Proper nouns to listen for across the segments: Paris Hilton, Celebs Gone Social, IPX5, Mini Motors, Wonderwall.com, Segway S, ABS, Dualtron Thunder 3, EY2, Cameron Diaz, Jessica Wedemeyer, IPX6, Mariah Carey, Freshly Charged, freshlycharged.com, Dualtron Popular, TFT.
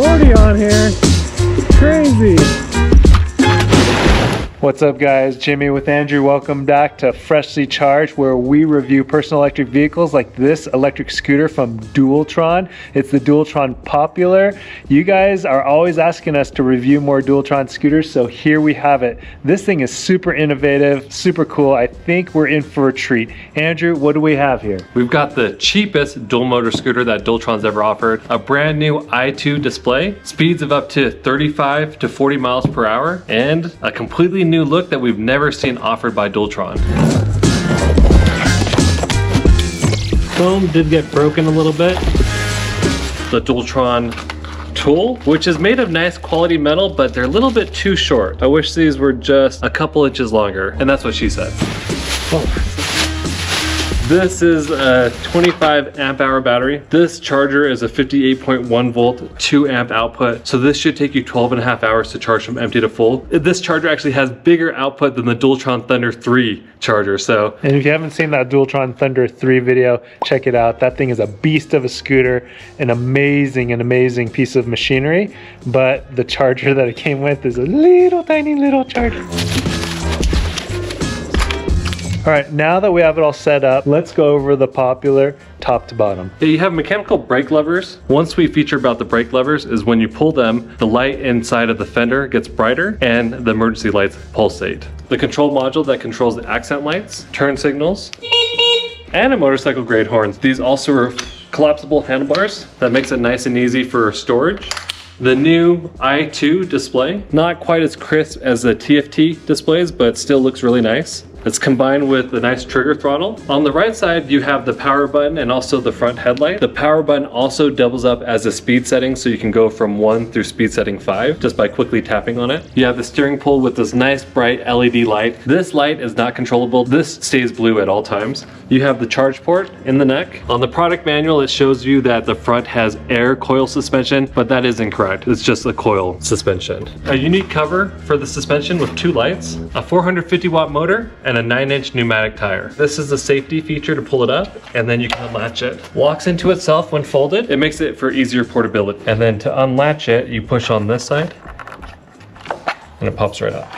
140 on here. Crazy. What's up guys, Jimmy with Andrew. Welcome back to Freshly Charged, where we review personal electric vehicles like this electric scooter from Dualtron. It's the Dualtron Popular. You guys are always asking us to review more Dualtron scooters, so here we have it. This thing is super innovative, super cool. I think we're in for a treat. Andrew, what do we have here? We've got the cheapest dual motor scooter that Dualtron's ever offered. A brand new EY2 display, speeds of up to 35 to 40 miles per hour, and a completely new look that we've never seen offered by Dualtron. Foam did get broken a little bit. The Dualtron tool, which is made of nice quality metal, but they're a little bit too short. I wish these were just a couple inches longer, and that's what she said. Oh. This is a 25 amp hour battery. This charger is a 58.1 volt, 2 amp output. So this should take you 12 and a half hours to charge from empty to full. This charger actually has bigger output than the Dualtron Thunder 3 charger, so. And if you haven't seen that Dualtron Thunder 3 video, check it out. That thing is a beast of a scooter, an amazing piece of machinery. But the charger that it came with is a little tiny little charger. All right, now that we have it all set up, let's go over the Popular top to bottom. Yeah, you have mechanical brake levers. One sweet feature about the brake levers is when you pull them, the light inside of the fender gets brighter and the emergency lights pulsate. The control module that controls the accent lights, turn signals, and a motorcycle grade horns. These also are collapsible handlebars. That makes it nice and easy for storage. The new EY2 display, not quite as crisp as the TFT displays, but still looks really nice. It's combined with a nice trigger throttle. On the right side, you have the power button and also the front headlight. The power button also doubles up as a speed setting, so you can go from 1 through speed setting 5 just by quickly tapping on it. You have the steering pole with this nice bright LED light. This light is not controllable. This stays blue at all times. You have the charge port in the neck. On the product manual, it shows you that the front has air coil suspension, but that is incorrect. It's just a coil suspension. A unique cover for the suspension with 2 lights, a 450 watt motor, and a 9-inch pneumatic tire. This is a safety feature to pull it up, and then you can unlatch it. Locks into itself when folded. It makes it for easier portability. And then to unlatch it, you push on this side, and it pops right up.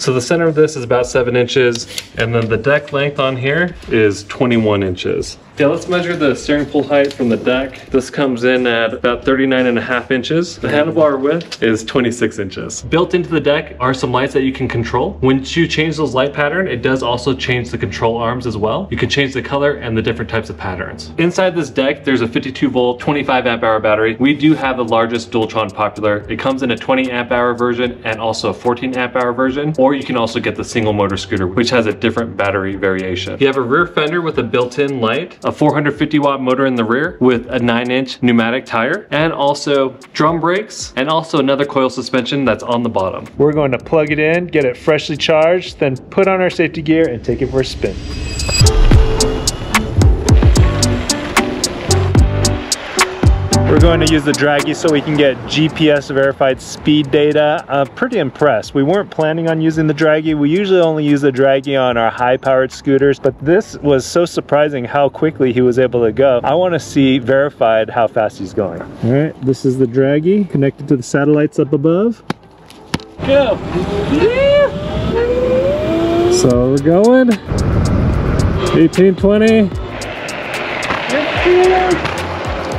So the center of this is about 7 inches, and then the deck length on here is 21 inches. Yeah, let's measure the steering pole height from the deck. This comes in at about 39.5 inches. The handlebar width is 26 inches. Built into the deck are some lights that you can control. Once you change those light pattern, it does also change the control arms as well. You can change the color and the different types of patterns. Inside this deck, there's a 52 volt, 25 amp hour battery. We do have the largest Dualtron Popular. It comes in a 20 amp hour version and also a 14 amp hour version. Or you can also get the single motor scooter, which has a different battery variation. You have a rear fender with a built-in light, a 450 watt motor in the rear with a 9-inch pneumatic tire, and also drum brakes, and also another coil suspension that's on the bottom. We're going to plug it in, get it freshly charged, then put on our safety gear and take it for a spin. We're going to use the draggy so we can get GPS verified speed data. I'm pretty impressed. We weren't planning on using the draggy. We usually only use the draggy on our high powered scooters, but this was so surprising how quickly he was able to go. I want to see verified how fast he's going. All right, this is the draggy connected to the satellites up above. Go! Yeah. So we're going 18, 20. Yeah.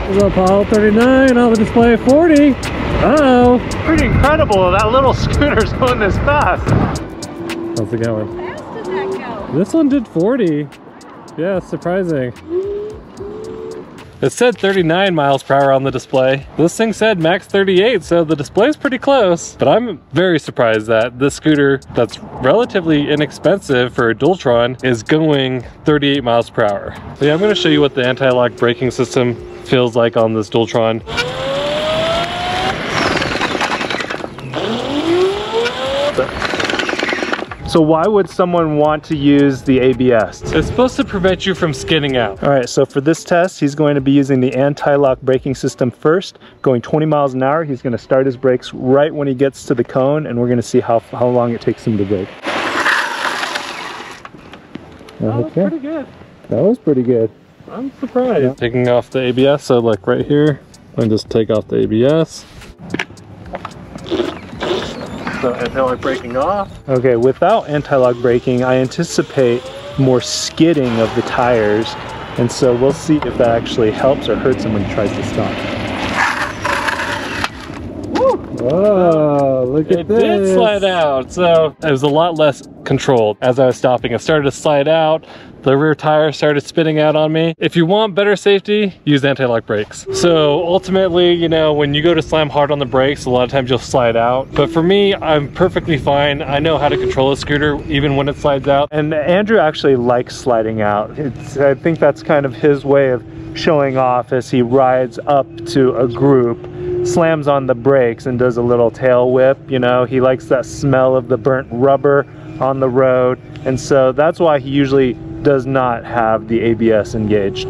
We're up all 39, on the display 40. Uh-oh. Pretty incredible that little scooter's going this fast. How's it going? How fast did that go? This one did 40. Yeah, surprising. It said 39 miles per hour on the display. This thing said max 38, so the display's pretty close. But I'm very surprised that this scooter that's relatively inexpensive for a Dualtron is going 38 miles per hour. So yeah, I'm gonna show you what the anti-lock braking system feels like on this Dualtron. So why would someone want to use the ABS? It's supposed to prevent you from skidding out. All right, so for this test, he's going to be using the anti-lock braking system first, going 20 miles an hour. He's gonna start his brakes right when he gets to the cone, and we're gonna see how long it takes him to brake. Okay. That was pretty good. That was pretty good. I'm surprised. Yeah. Taking off the ABS, so like right here, and just take off the ABS. So anti-lock braking off. Okay, without anti-lock braking, I anticipate more skidding of the tires, and so we'll see if that actually helps or hurts them when he tries to stop. Woo! Whoa, look at this. It did slide out, so it was a lot less controlled. As I was stopping, it started to slide out. The rear tire started spinning out on me. If you want better safety, use anti-lock brakes. So ultimately, you know, when you go to slam hard on the brakes, a lot of times you'll slide out. But for me, I'm perfectly fine. I know how to control a scooter even when it slides out. And Andrew actually likes sliding out. I think that's kind of his way of showing off as he rides up to a group, slams on the brakes and does a little tail whip. You know, he likes that smell of the burnt rubber on the road. And so that's why he usually does not have the ABS engaged.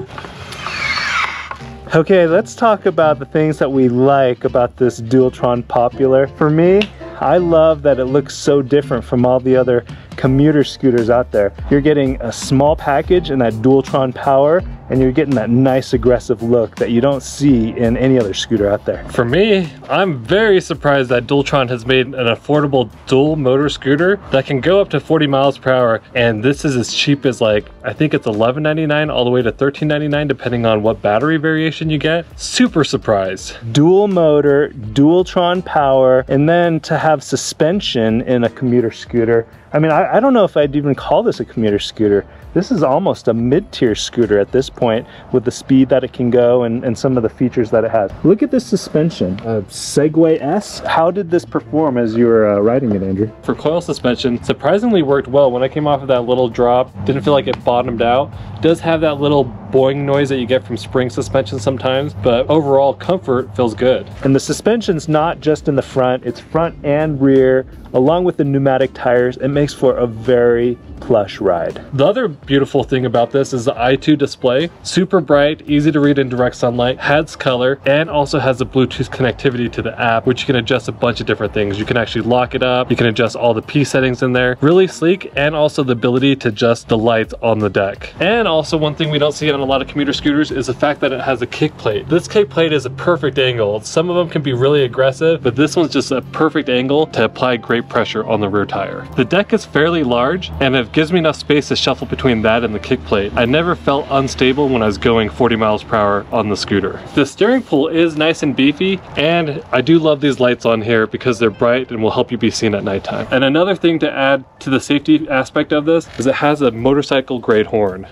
Okay, let's talk about the things that we like about this Dualtron Popular. For me, I love that it looks so different from all the other commuter scooters out there. You're getting a small package and that Dualtron power, and you're getting that nice aggressive look that you don't see in any other scooter out there. For me, I'm very surprised that Dualtron has made an affordable dual motor scooter that can go up to 40 miles per hour, and this is as cheap as, like, I think it's $11.99 all the way to $13.99 depending on what battery variation you get. Super surprised. Dual motor, Dualtron power, and then to have suspension in a commuter scooter. I mean, I don't know if I'd even call this a commuter scooter. This is almost a mid-tier scooter at this point with the speed that it can go and some of the features that it has. Look at this suspension, a Segway S. How did this perform as you were riding it, Andrew? For coil suspension, surprisingly worked well. When I came off of that little drop, didn't feel like it bottomed out. It does have that little boing noise that you get from spring suspension sometimes, but overall comfort feels good. And the suspension's not just in the front, it's front and rear, along with the pneumatic tires. It makes for a very plush ride. The other beautiful thing about this is the EY2 display. Super bright, easy to read in direct sunlight, has color, and also has the Bluetooth connectivity to the app, which you can adjust a bunch of different things. You can actually lock it up, you can adjust all the P settings in there. Really sleek, and also the ability to adjust the lights on the deck. And also one thing we don't see on a lot of commuter scooters is the fact that it has a kick plate. This kick plate is a perfect angle. Some of them can be really aggressive, but this one's just a perfect angle to apply great pressure on the rear tire. The deck is fairly large, and it gives me enough space to shuffle between that and the kick plate. I never felt unstable when I was going 40 miles per hour on the scooter. The steering pole is nice and beefy, and I do love these lights on here because they're bright and will help you be seen at nighttime. And another thing to add to the safety aspect of this is it has a motorcycle grade horn.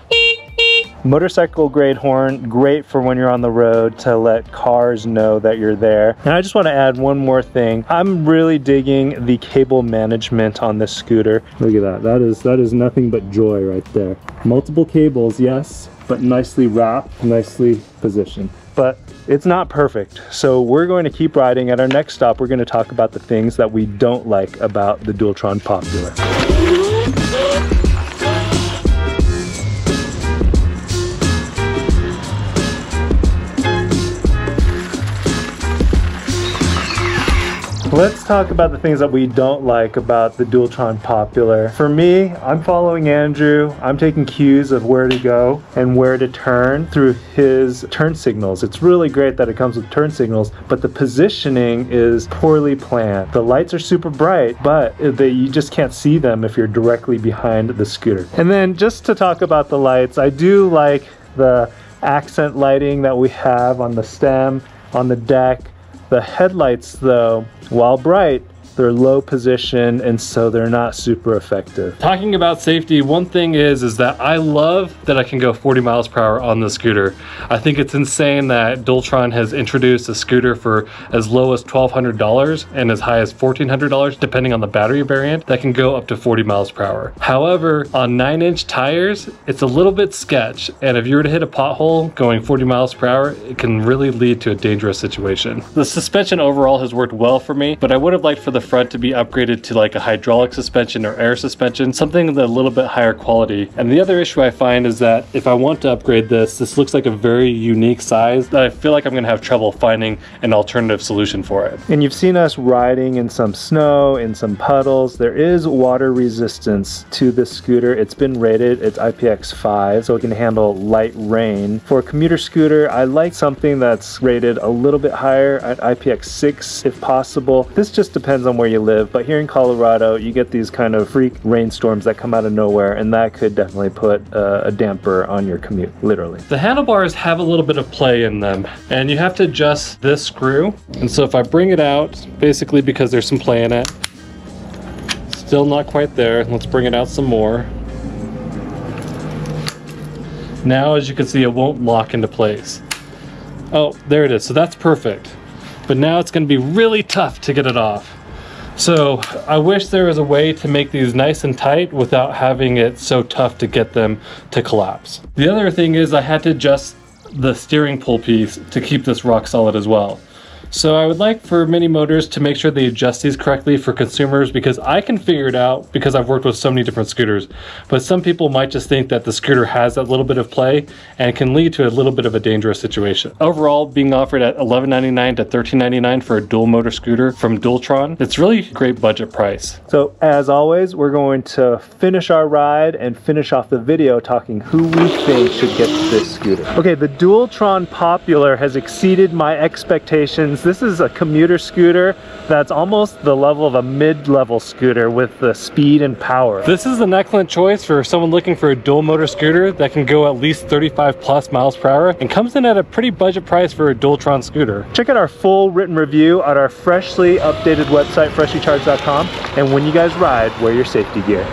Motorcycle grade horn, great for when you're on the road to let cars know that you're there. And I just want to add one more thing. I'm really digging the cable management on this scooter. Look at that. That is nothing but joy right there. Multiple cables, yes, but nicely wrapped, nicely positioned. But it's not perfect, so we're going to keep riding. At our next stop, we're going to talk about the things that we don't like about the Dualtron Popular. Let's talk about the things that we don't like about the Dualtron Popular. For me, I'm following Andrew. I'm taking cues of where to go and where to turn through his turn signals. It's really great that it comes with turn signals, but the positioning is poorly planned. The lights are super bright, but you just can't see them if you're directly behind the scooter. And then just to talk about the lights, I do like the accent lighting that we have on the stem, on the deck. The headlights, though, while bright, they're low position, and so they're not super effective. Talking about safety, one thing is that I love that I can go 40 miles per hour on the scooter. I think it's insane that Dualtron has introduced a scooter for as low as $1,200 and as high as $1,400, depending on the battery variant, that can go up to 40 miles per hour. However, on 9-inch tires, it's a little bit sketch, and if you were to hit a pothole going 40 miles per hour, it can really lead to a dangerous situation. The suspension overall has worked well for me, but I would have liked for the front to be upgraded to like a hydraulic suspension or air suspension, something with a little bit higher quality. And the other issue I find is that if I want to upgrade this, this looks like a very unique size that I feel like I'm gonna have trouble finding an alternative solution for it. And you've seen us riding in some snow, in some puddles. There is water resistance to this scooter. It's been rated, it's IPX5, so it can handle light rain. For a commuter scooter, I like something that's rated a little bit higher at IPX6 if possible. This just depends on where you live, but here in Colorado, you get these kind of freak rainstorms that come out of nowhere, and that could definitely put a damper on your commute, literally. The handlebars have a little bit of play in them, and you have to adjust this screw. And so if I bring it out, basically because there's some play in it, still not quite there. Let's bring it out some more. Now, as you can see, it won't lock into place. Oh, there it is. So that's perfect. But now it's going to be really tough to get it off. So I wish there was a way to make these nice and tight without having it so tough to get them to collapse. The other thing is I had to adjust the steering pull piece to keep this rock solid as well. So I would like for Mini Motors to make sure they adjust these correctly for consumers, because I can figure it out because I've worked with so many different scooters. But some people might just think that the scooter has that little bit of play and can lead to a little bit of a dangerous situation. Overall, being offered at $11.99 to $13.99 for a dual motor scooter from Dualtron, it's really a great budget price. So as always, we're going to finish our ride and finish off the video talking who we think should get this scooter. Okay, the Dualtron Popular has exceeded my expectations. This is a commuter scooter that's almost the level of a mid-level scooter with the speed and power. This is an excellent choice for someone looking for a dual motor scooter that can go at least 35 plus miles per hour and comes in at a pretty budget price for a Dualtron scooter. Check out our full written review at our freshly updated website, freshlycharged.com, and when you guys ride, wear your safety gear.